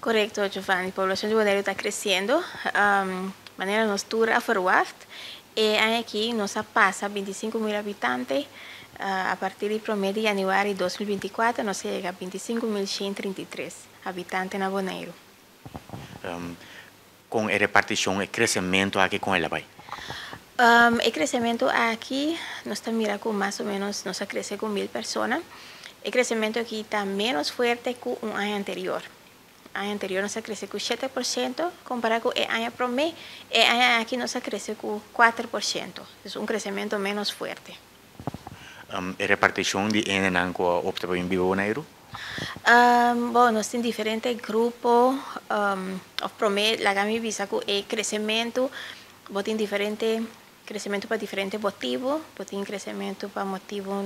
Correcto, Giovanni. La población de Boneiru está creciendo de manera nostra verwacht. Aquí nos pasa 25.000 habitantes. A partir del promedio de enero de 2024 nos llega a 25.133 habitantes en Boneiru. ¿Con la repartición, el crecimiento aquí con el país? El crecimiento aquí nos está mirando con más o menos, nos ha crecido con 1.000 personas. El crecimiento aquí está menos fuerte que un año anterior. El año anterior nos ha crecido con 7%, comparado con el año promedio, el año aquí nos ha crecido con 4%. Es un crecimiento menos fuerte. ¿La repartición de enanco obtuvo en vivo Boneiru? Bueno, en diferentes grupos, promedio, la gama visa con el crecimiento, botín diferente, crecimiento para diferentes motivos, botín crecimiento para motivos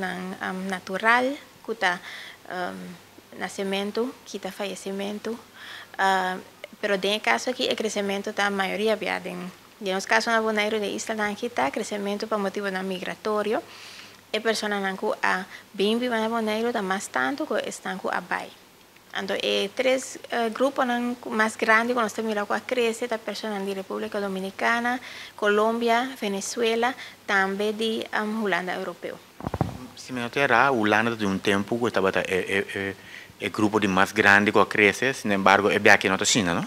natural, cuta nacimiento, quita fallecimiento, pero en el caso aquí el crecimiento está en mayoría en los casos en Boneiru de Isla está crecimiento para motivos migratorios. Personas que han vivido en Boneiru están más tanto que están abajo. Entonces, tres grupos más grandes cuando se mira cuál crece, las personas de República Dominicana, Colombia, Venezuela, también de Hulanda Europeo. Si me notará, Hulanda de un tiempo estaba el grupo de más grande que crece, sin embargo, es aquí en China, ¿no?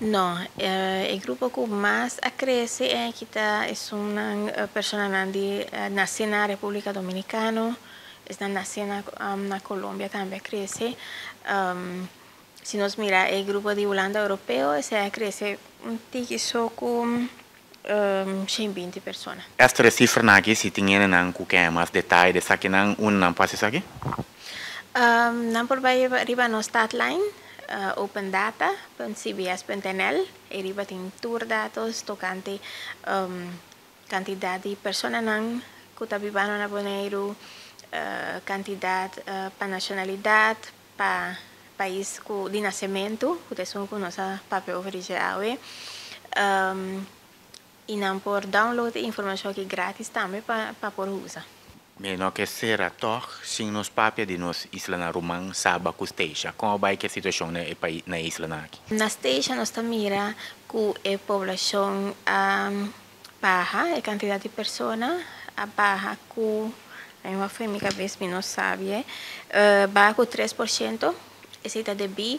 No, el grupo que más crece en Quita es una persona que nació en la República Dominicana, está nació en Colombia también crece. Si nos mira el grupo de Hulanda Europeo, se crece un tiquiso con 120 personas. ¿Estas cifras aquí si tienen más detalles? ¿Tienen un paso aquí? Por arriba no statline. Open data.cbs.nl arriba tiene tour datos tocante cantidad de personas que están viviendo en Boneiru, cantidad para nacionalidad, para país de nacimiento, que es un papel original, y no por download información que gratis también para por usar. Menos que será todo sin los papeles de nuestra isla Román, Saba, Custeja. ¿Cómo va la situación en la isla aquí? En la isla nos mira que la población baja, la cantidad de personas baja, que la misma familia vez menos sabe, baja con 3%. Eso está debido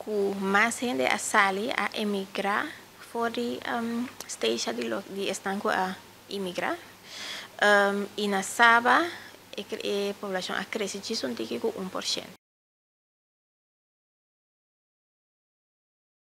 a que más gente sale a emigrar fuera de la isla de estanco a emigrar. Y en Saba, la población ha crecido un 1%.